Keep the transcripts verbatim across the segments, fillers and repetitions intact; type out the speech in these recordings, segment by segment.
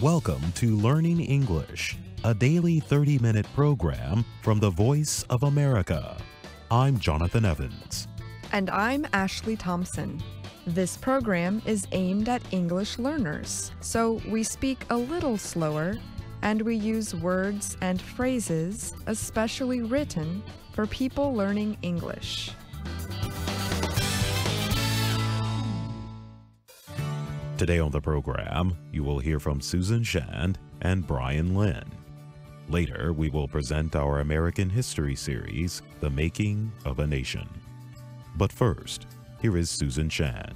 Welcome to Learning English, a daily thirty-minute program from the Voice of America. I'm Jonathan Evans. And I'm Ashley Thompson. This program is aimed at English learners, so we speak a little slower and we use words and phrases especially written for people learning English. Today on the program, you will hear from Susan Shand and Brian Lynn. Later, we will present our American history series, The Making of a Nation. But first, here is Susan Shand.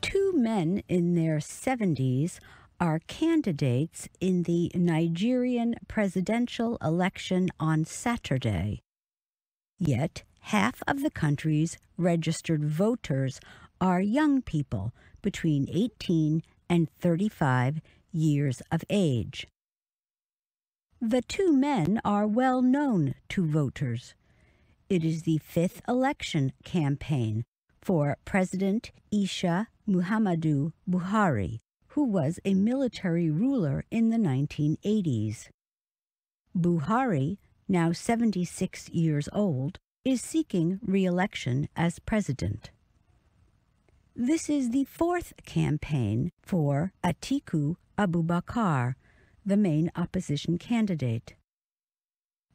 Two men in their seventies are candidates in the Nigerian presidential election on Saturday. Yet, half of the country's registered voters are young people between eighteen and thirty-five years of age. The two men are well known to voters. It is the fifth election campaign for President Isha Muhammadu Buhari, who was a military ruler in the nineteen eighties. Buhari, now seventy-six years old, is seeking re-election as president. This is the fourth campaign for Atiku Abubakar, the main opposition candidate.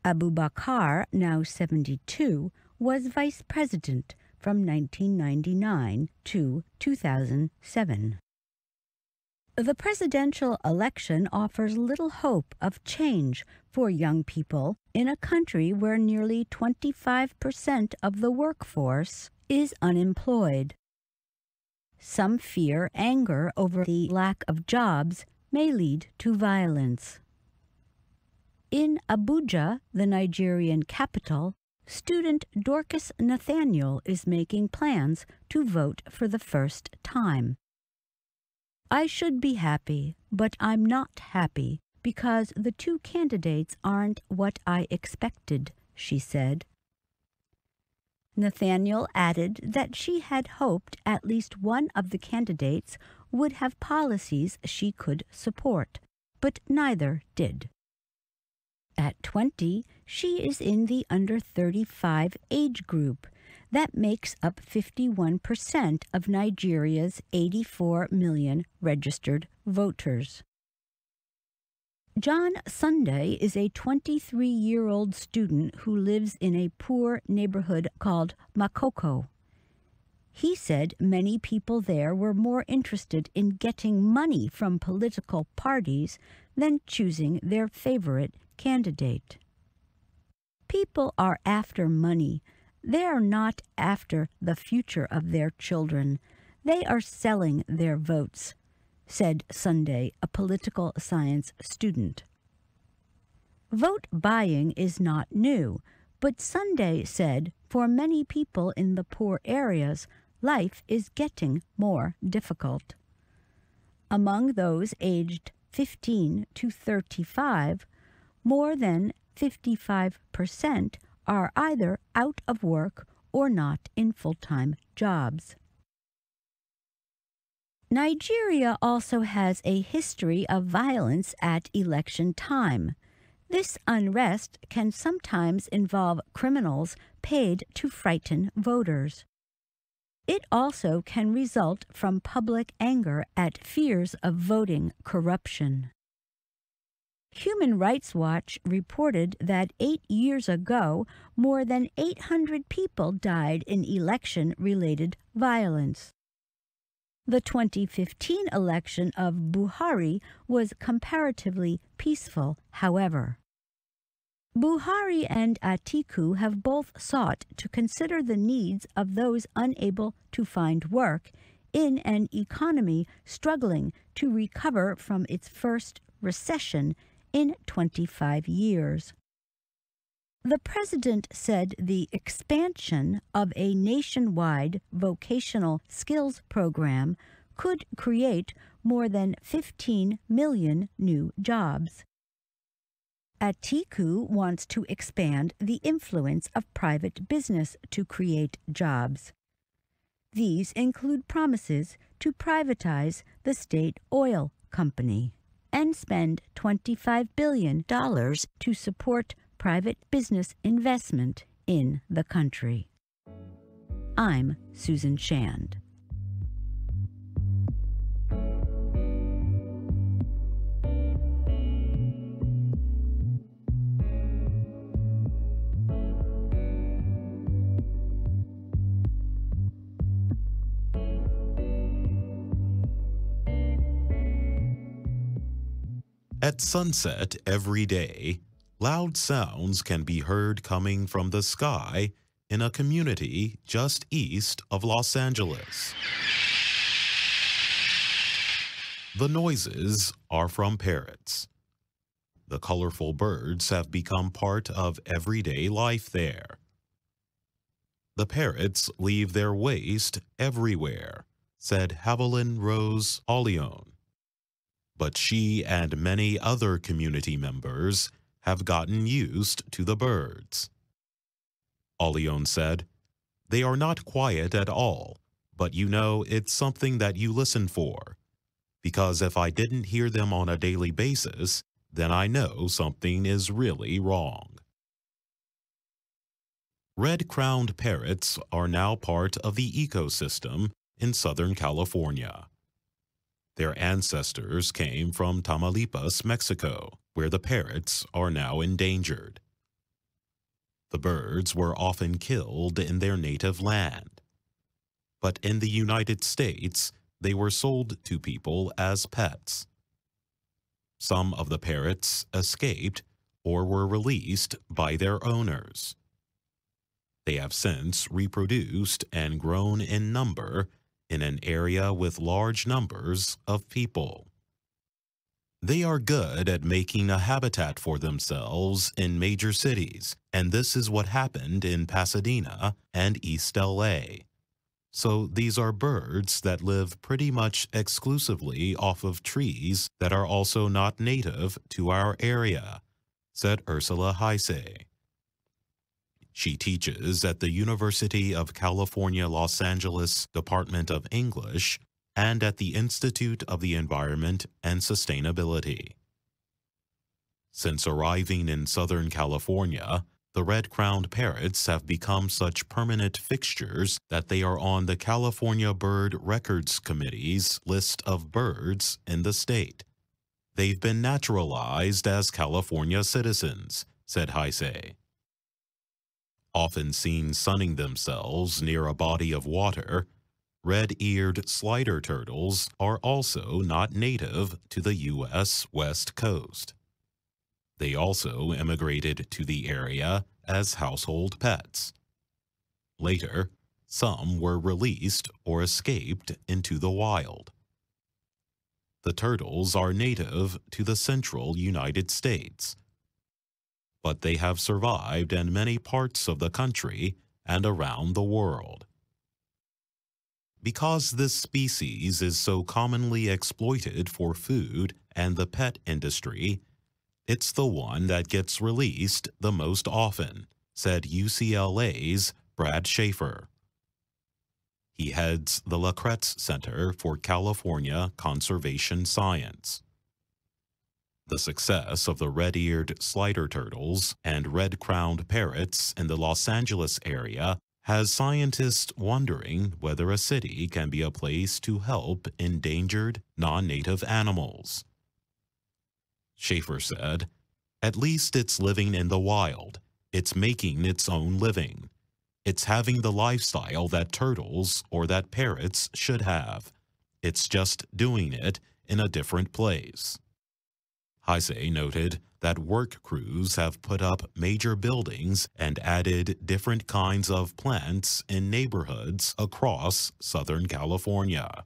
Abubakar, now seventy-two, was vice president from nineteen ninety-nine to two thousand seven. The presidential election offers little hope of change for young people in a country where nearly twenty-five percent of the workforce is unemployed. Some fear anger over the lack of jobs may lead to violence. In Abuja, the Nigerian capital, student Dorcas Nathaniel is making plans to vote for the first time. I should be happy, but I'm not happy because the two candidates aren't what I expected, she said. Nathaniel added that she had hoped at least one of the candidates would have policies she could support, but neither did. At twenty, she is in the under thirty-five age group. That makes up fifty-one percent of Nigeria's eighty-four million registered voters. John Sunday is a twenty-three-year-old student who lives in a poor neighborhood called Makoko. He said many people there were more interested in getting money from political parties than choosing their favorite candidate. People are after money. They are not after the future of their children. They are selling their votes, said Sunday, a political science student. Vote buying is not new, but Sunday said for many people in the poor areas, life is getting more difficult. Among those aged fifteen to thirty-five, more than fifty-five percent are either out of work or not in full-time jobs. Nigeria also has a history of violence at election time. This unrest can sometimes involve criminals paid to frighten voters. It also can result from public anger at fears of voting corruption. Human Rights Watch reported that eight years ago, more than eight hundred people died in election-related violence. The twenty fifteen election of Buhari was comparatively peaceful, however. Buhari and Atiku have both sought to consider the needs of those unable to find work in an economy struggling to recover from its first recession in twenty-five years. The president said the expansion of a nationwide vocational skills program could create more than fifteen million new jobs. Atiku wants to expand the influence of private business to create jobs. These include promises to privatize the state oil company and spend twenty-five billion dollars to support private business investment in the country. I'm Susan Shand. At sunset every day, loud sounds can be heard coming from the sky in a community just east of Los Angeles. The noises are from parrots. The colorful birds have become part of everyday life there. The parrots leave their waste everywhere, said Haviland Rose Ollion. But she and many other community members have gotten used to the birds. Ollion said, "They are not quiet at all, but you know it's something that you listen for, because if I didn't hear them on a daily basis, then I know something is really wrong." Red-crowned parrots are now part of the ecosystem in Southern California. Their ancestors came from Tamaulipas, Mexico, where the parrots are now endangered. The birds were often killed in their native land, but in the United States, they were sold to people as pets. Some of the parrots escaped or were released by their owners. They have since reproduced and grown in number in an area with large numbers of people. They are good at making a habitat for themselves in major cities, and this is what happened in Pasadena and East L A. So these are birds that live pretty much exclusively off of trees that are also not native to our area, said Ursula Heise. She teaches at the University of California, Los Angeles Department of English and at the Institute of the Environment and Sustainability. Since arriving in Southern California, the red-crowned parrots have become such permanent fixtures that they are on the California Bird Records Committee's list of birds in the state. They've been naturalized as California citizens, said Heise. Often seen sunning themselves near a body of water, red-eared slider turtles are also not native to the U S West Coast. They also immigrated to the area as household pets. Later, some were released or escaped into the wild. The turtles are native to the central United States, but they have survived in many parts of the country and around the world. Because this species is so commonly exploited for food and the pet industry, it's the one that gets released the most often, said U C L A's Brad Schaefer. He heads the Lacrette's Center for California Conservation Science. The success of the red-eared slider turtles and red-crowned parrots in the Los Angeles area has scientists wondering whether a city can be a place to help endangered non-native animals. Schaefer said, "At least it's living in the wild. It's making its own living. It's having the lifestyle that turtles or that parrots should have. It's just doing it in a different place." Heise noted that work crews have put up major buildings and added different kinds of plants in neighborhoods across Southern California.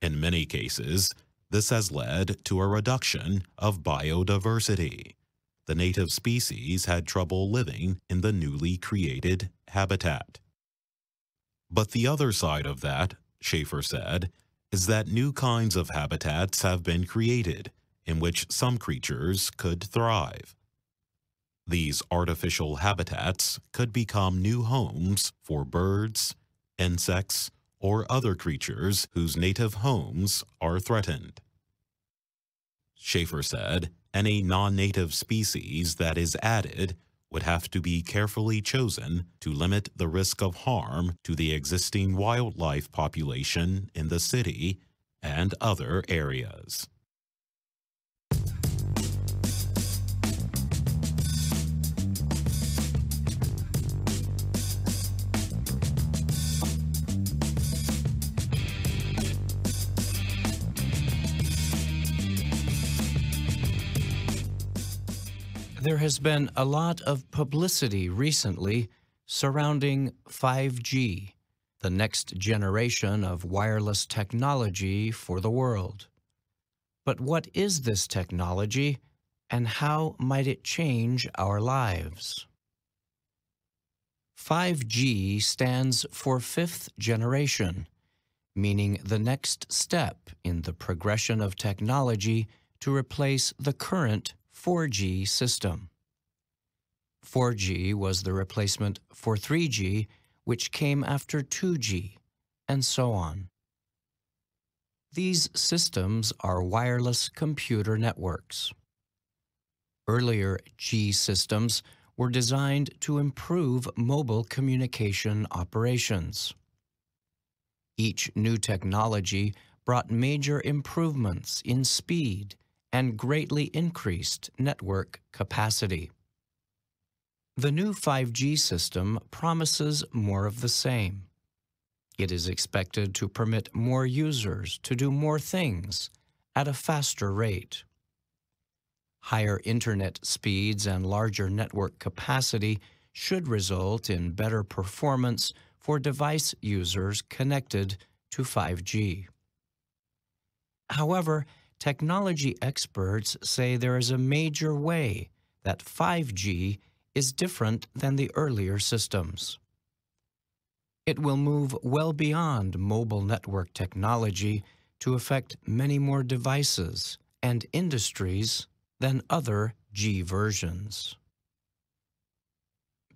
In many cases, this has led to a reduction of biodiversity. The native species had trouble living in the newly created habitat. But the other side of that, Schaefer said, is that new kinds of habitats have been created in which some creatures could thrive. These artificial habitats could become new homes for birds, insects, or other creatures whose native homes are threatened. Schaefer said any non-native species that is added would have to be carefully chosen to limit the risk of harm to the existing wildlife population in the city and other areas. There has been a lot of publicity recently surrounding five G, the next generation of wireless technology for the world. But what is this technology, and how might it change our lives? five G stands for fifth generation, meaning the next step in the progression of technology to replace the current four G system. four G was the replacement for three G, which came after two G, and so on. These systems are wireless computer networks. Earlier G systems were designed to improve mobile communication operations. Each new technology brought major improvements in speed and greatly increased network capacity. The new five G system promises more of the same. It is expected to permit more users to do more things at a faster rate. Higher internet speeds and larger network capacity should result in better performance for device users connected to five G. However, technology experts say there is a major way that five G is different than the earlier systems. It will move well beyond mobile network technology to affect many more devices and industries than other G versions.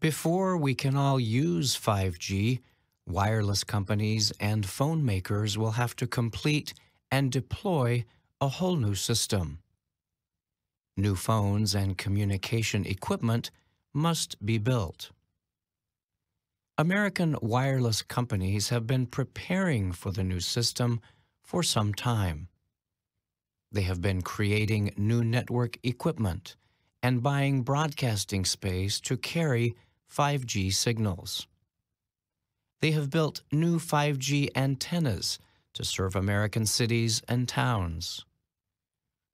Before we can all use five G, wireless companies and phone makers will have to complete and deploy a whole new system. New phones and communication equipment must be built. American wireless companies have been preparing for the new system for some time. They have been creating new network equipment and buying broadcasting space to carry five G signals. They have built new five G antennas to serve American cities and towns.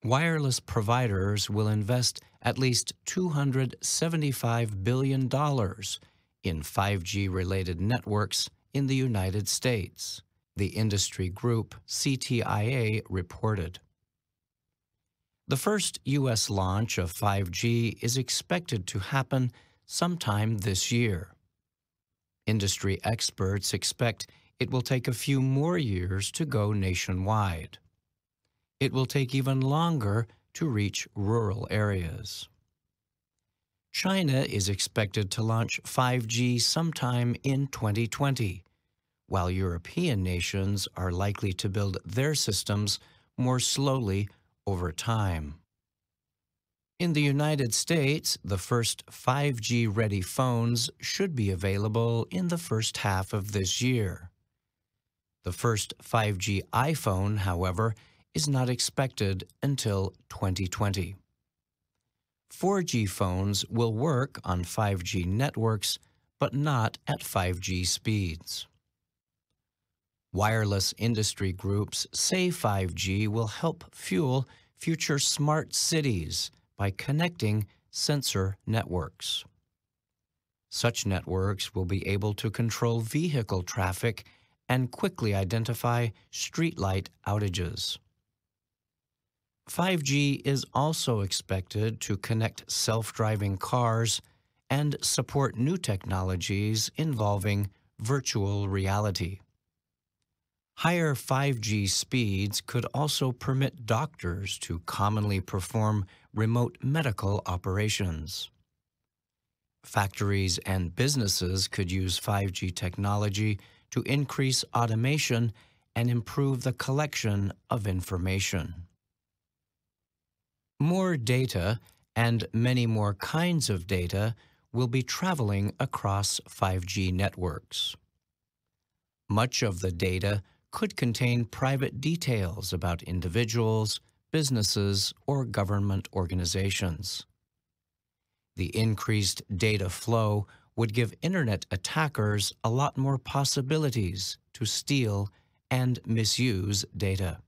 Wireless providers will invest at least two hundred seventy-five billion dollars in five G-related networks in the United States, the industry group C T I A reported. The first U S launch of five G is expected to happen sometime this year. Industry experts expect it will take a few more years to go nationwide. It will take even longer to reach rural areas. China is expected to launch five G sometime in twenty twenty, while European nations are likely to build their systems more slowly over time. In the United States, the first five G-ready phones should be available in the first half of this year. The first five G iPhone, however, is not expected until twenty twenty. four G phones will work on five G networks, but not at five G speeds. Wireless industry groups say five G will help fuel future smart cities by connecting sensor networks. Such networks will be able to control vehicle traffic and quickly identify streetlight outages. five G is also expected to connect self-driving cars and support new technologies involving virtual reality. Higher five G speeds could also permit doctors to commonly perform remote medical operations. Factories and businesses could use five G technology to increase automation and improve the collection of information. More data, and many more kinds of data, will be traveling across five G networks. Much of the data could contain private details about individuals, businesses, or government organizations. The increased data flow would give internet attackers a lot more possibilities to steal and misuse data.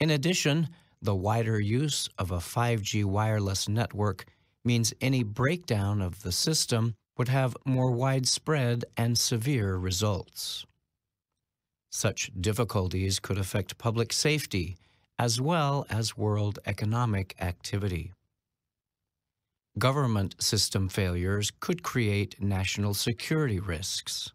In addition, the wider use of a five G wireless network means any breakdown of the system would have more widespread and severe results. Such difficulties could affect public safety as well as world economic activity. Government system failures could create national security risks.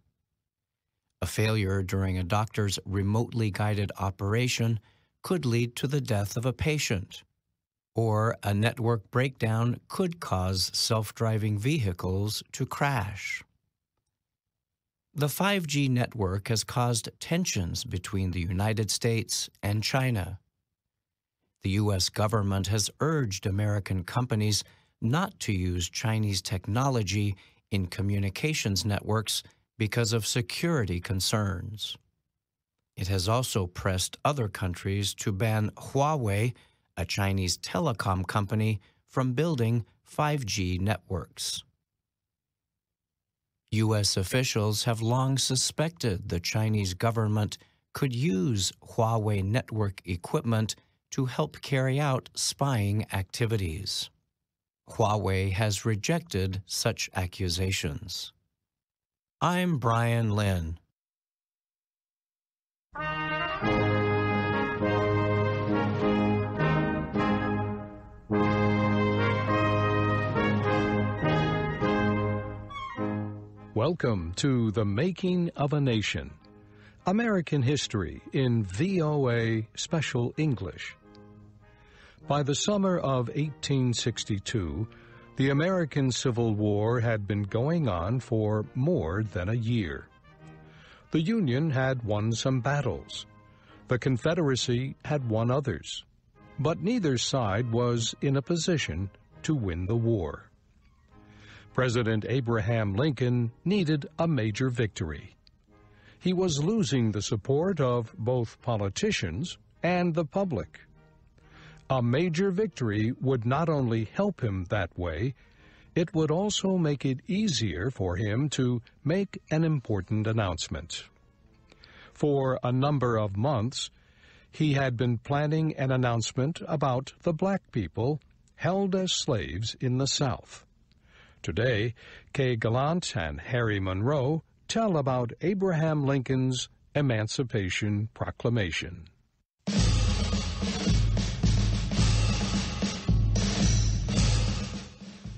A failure during a doctor's remotely guided operation could lead to the death of a patient, or a network breakdown could cause self-driving vehicles to crash. The five G network has caused tensions between the United States and China. The U S government has urged American companies not to use Chinese technology in communications networks because of security concerns. It has also pressed other countries to ban Huawei, a Chinese telecom company, from building five G networks. U S officials have long suspected the Chinese government could use Huawei network equipment to help carry out spying activities. Huawei has rejected such accusations. I'm Brian Lynn. Welcome to The Making of a Nation, American History in V O A Special English. By the summer of eighteen sixty-two, the American Civil War had been going on for more than a year. The Union had won some battles. The Confederacy had won others. But neither side was in a position to win the war. President Abraham Lincoln needed a major victory. He was losing the support of both politicians and the public. A major victory would not only help him that way, it would also make it easier for him to make an important announcement. For a number of months, he had been planning an announcement about the black people held as slaves in the South. Today, Kay Gallant and Harry Monroe tell about Abraham Lincoln's Emancipation Proclamation.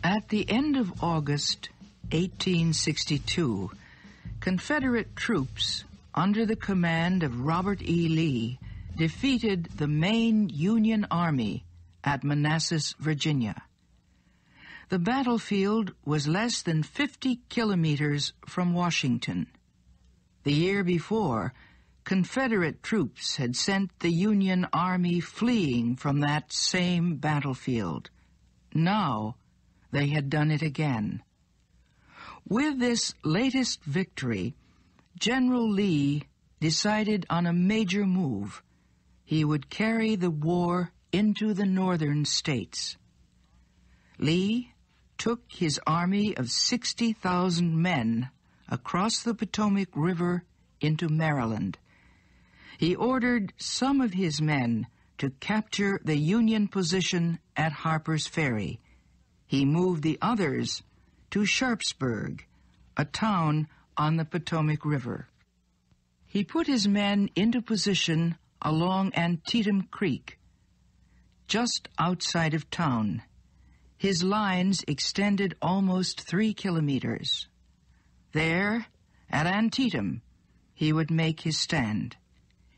At the end of August eighteen sixty-two, Confederate troops under the command of Robert E. Lee defeated the main Union army at Manassas, Virginia. The battlefield was less than fifty kilometers from Washington. The year before, Confederate troops had sent the Union Army fleeing from that same battlefield. Now, they had done it again. With this latest victory, General Lee decided on a major move. He would carry the war into the northern states. Lee took his army of sixty thousand men across the Potomac River into Maryland. He ordered some of his men to capture the Union position at Harper's Ferry. He moved the others to Sharpsburg, a town on the Potomac River. He put his men into position along Antietam Creek, just outside of town. His lines extended almost three kilometers. There, at Antietam, he would make his stand.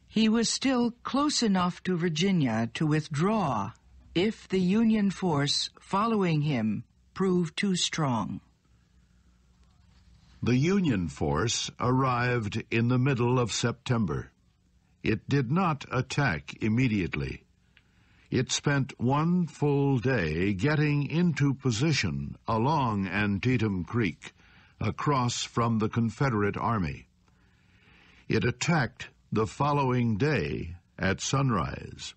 He was still close enough to Virginia to withdraw if the Union force following him proved too strong. The Union force arrived in the middle of September. It did not attack immediately. It spent one full day getting into position along Antietam Creek, across from the Confederate Army. It attacked the following day at sunrise.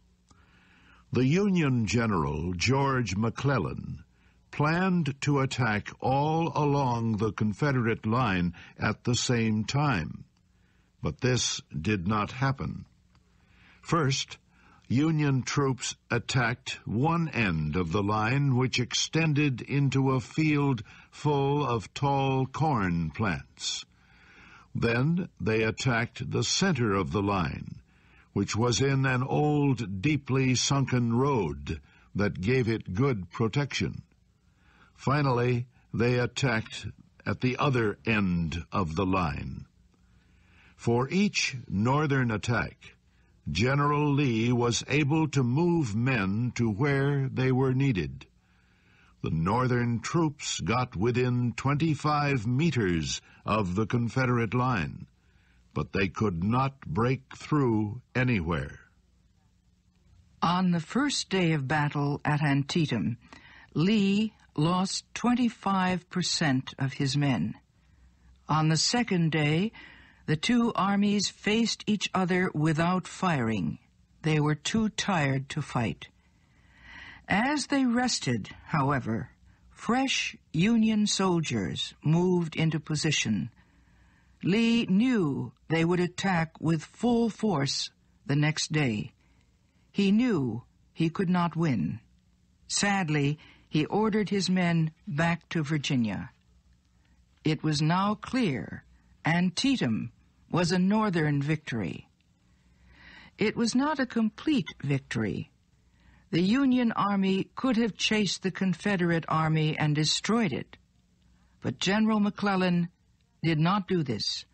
The Union general, George McClellan, planned to attack all along the Confederate line at the same time, but this did not happen. First, Union troops attacked one end of the line, which extended into a field full of tall corn plants. Then they attacked the center of the line, which was in an old, deeply sunken road that gave it good protection. Finally, they attacked at the other end of the line. For each northern attack, General Lee was able to move men to where they were needed. The northern troops got within twenty-five meters of the Confederate line, but they could not break through anywhere. On the first day of battle at Antietam, Lee lost twenty-five percent of his men. On the second day, the two armies faced each other without firing. They were too tired to fight. As they rested, however, fresh Union soldiers moved into position. Lee knew they would attack with full force the next day. He knew he could not win. Sadly, he ordered his men back to Virginia. It was now clear Antietam was a northern victory. It was not a complete victory. The Union Army could have chased the Confederate Army and destroyed it. But General McClellan did not do this.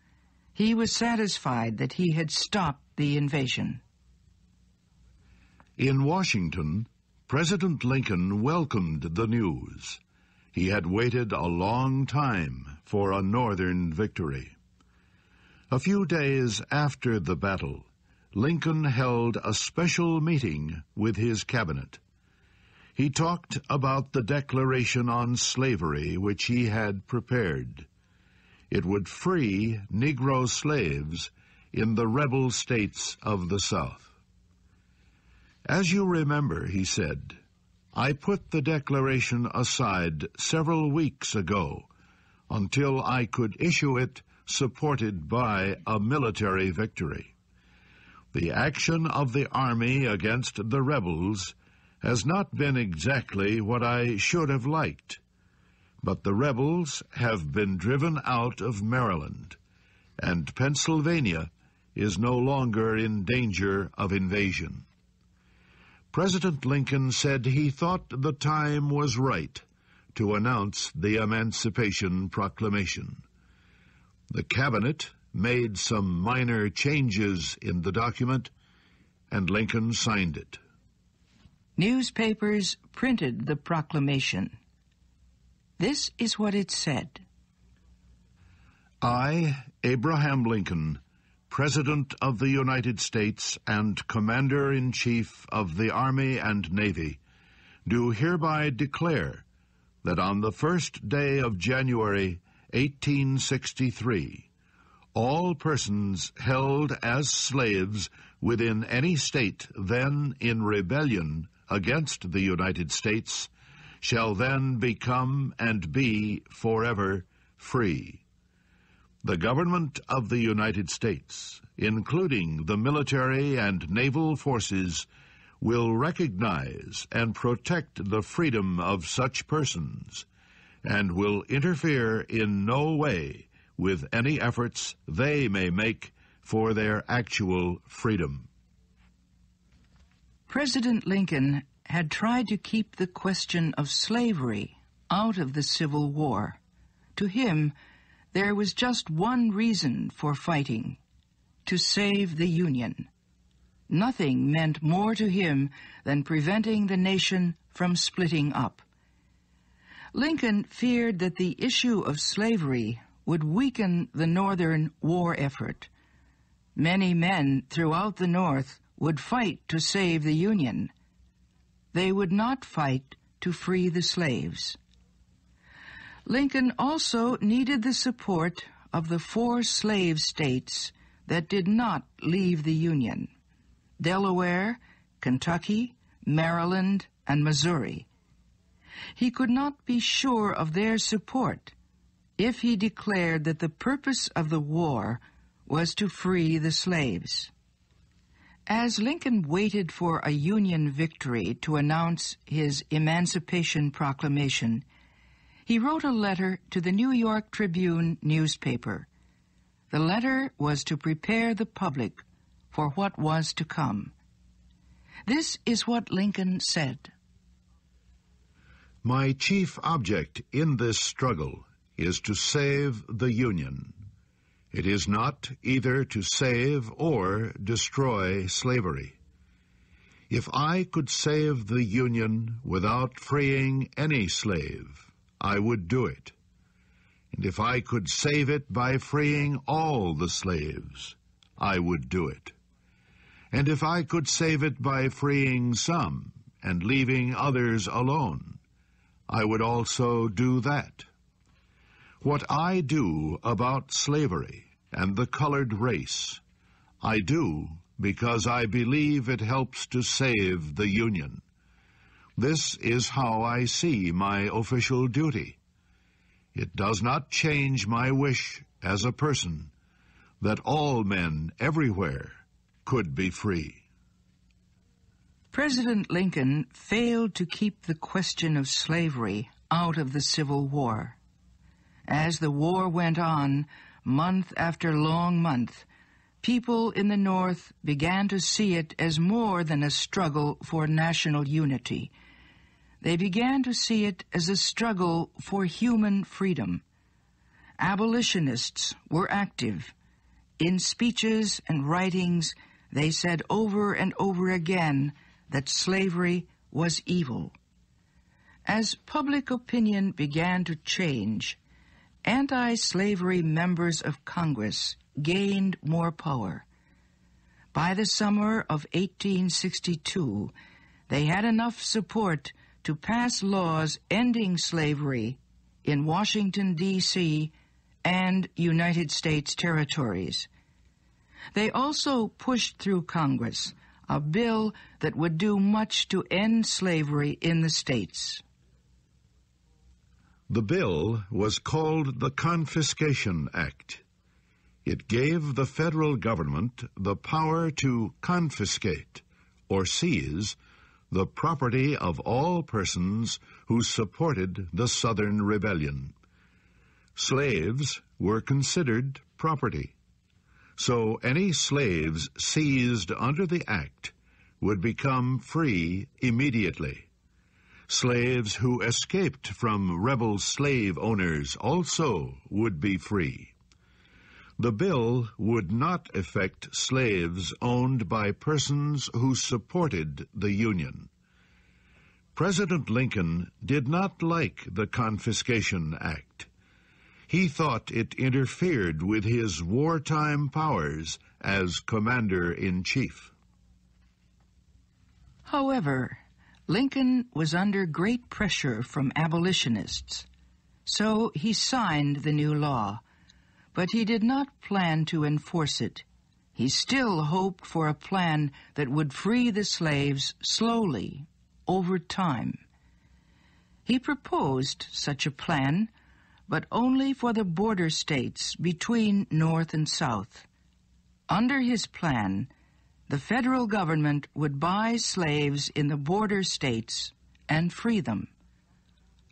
He was satisfied that he had stopped the invasion. In Washington, President Lincoln welcomed the news. He had waited a long time for a northern victory. A few days after the battle, Lincoln held a special meeting with his cabinet. He talked about the declaration on slavery which he had prepared. It would free Negro slaves in the rebel states of the South. "As you remember," he said, "I put the declaration aside several weeks ago until I could issue it supported by a military victory. The action of the army against the rebels has not been exactly what I should have liked, but the rebels have been driven out of Maryland, and Pennsylvania is no longer in danger of invasion." President Lincoln said he thought the time was right to announce the Emancipation Proclamation. The cabinet made some minor changes in the document, and Lincoln signed it. Newspapers printed the proclamation. This is what it said: "I, Abraham Lincoln, President of the United States and Commander-in-Chief of the Army and Navy, do hereby declare that on the first day of January eighteen sixty-three, all persons held as slaves within any state then in rebellion against the United States shall then become and be forever free. The government of the United States, including the military and naval forces, will recognize and protect the freedom of such persons, and will interfere in no way with any efforts they may make for their actual freedom." President Lincoln had tried to keep the question of slavery out of the Civil War. To him, there was just one reason for fighting: to save the Union. Nothing meant more to him than preventing the nation from splitting up. Lincoln feared that the issue of slavery would weaken the Northern war effort. Many men throughout the North would fight to save the Union. They would not fight to free the slaves. Lincoln also needed the support of the four slave states that did not leave the Union: Delaware, Kentucky, Maryland, and Missouri. He could not be sure of their support if he declared that the purpose of the war was to free the slaves. As Lincoln waited for a Union victory to announce his Emancipation Proclamation, he wrote a letter to the New York Tribune newspaper. The letter was to prepare the public for what was to come. This is what Lincoln said. My chief object in this struggle is to save the Union. It is not either to save or destroy slavery. If I could save the Union without freeing any slave, I would do it. And if I could save it by freeing all the slaves, I would do it. And if I could save it by freeing some and leaving others alone, I would also do that. What I do about slavery and the colored race, I do because I believe it helps to save the Union. This is how I see my official duty. It does not change my wish as a person that all men everywhere could be free. President Lincoln failed to keep the question of slavery out of the Civil War. As the war went on, month after long month, people in the North began to see it as more than a struggle for national unity. They began to see it as a struggle for human freedom. Abolitionists were active. In speeches and writings, they said over and over again that slavery was evil. As public opinion began to change, anti-slavery members of Congress gained more power. By the summer of eighteen sixty-two, they had enough support to pass laws ending slavery in Washington, D C and United States territories. They also pushed through Congress a bill that would do much to end slavery in the states. The bill was called the Confiscation Act. It gave the federal government the power to confiscate or seize the property of all persons who supported the Southern Rebellion. Slaves were considered property, so any slaves seized under the act would become free immediately. Slaves who escaped from rebel slave owners also would be free. The bill would not affect slaves owned by persons who supported the Union. President Lincoln did not like the Confiscation Act. He thought it interfered with his wartime powers as Commander-in-Chief. However, Lincoln was under great pressure from abolitionists, so he signed the new law, but he did not plan to enforce it. He still hoped for a plan that would free the slaves slowly, over time. He proposed such a plan, but only for the border states between North and South. Under his plan, the federal government would buy slaves in the border states and free them.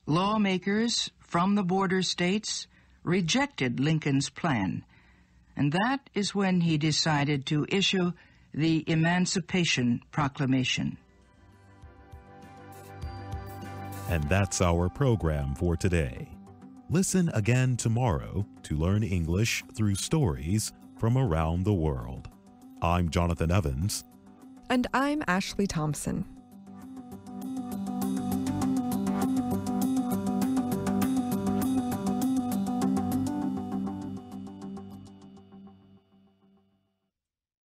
Lawmakers from the border states rejected Lincoln's plan, and that is when he decided to issue the Emancipation Proclamation. And that's our program for today. Listen again tomorrow to learn English through stories from around the world. I'm Jonathan Evans. And I'm Ashley Thompson.